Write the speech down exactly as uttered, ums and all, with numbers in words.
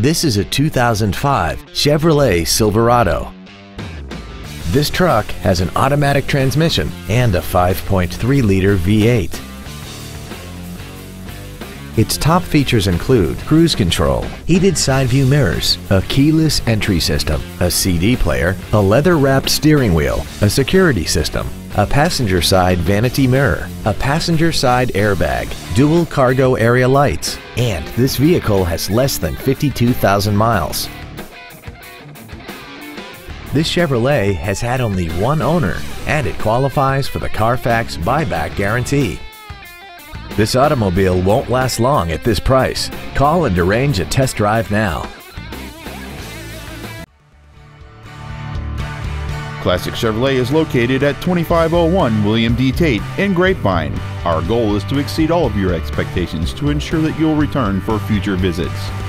This is a two thousand five Chevrolet Silverado. This truck has an automatic transmission and a five point three liter V eight. Its top features include cruise control, heated side view mirrors, a keyless entry system, a C D player, a leather-wrapped steering wheel, a security system, a passenger side vanity mirror, a passenger side airbag, dual cargo area lights, and this vehicle has less than fifty-two thousand miles. This Chevrolet has had only one owner, and it qualifies for the Carfax buyback guarantee. This automobile won't last long at this price. Call and arrange a test drive now. Classic Chevrolet is located at twenty-five oh one William D Tate in Grapevine. Our goal is to exceed all of your expectations to ensure that you'll return for future visits.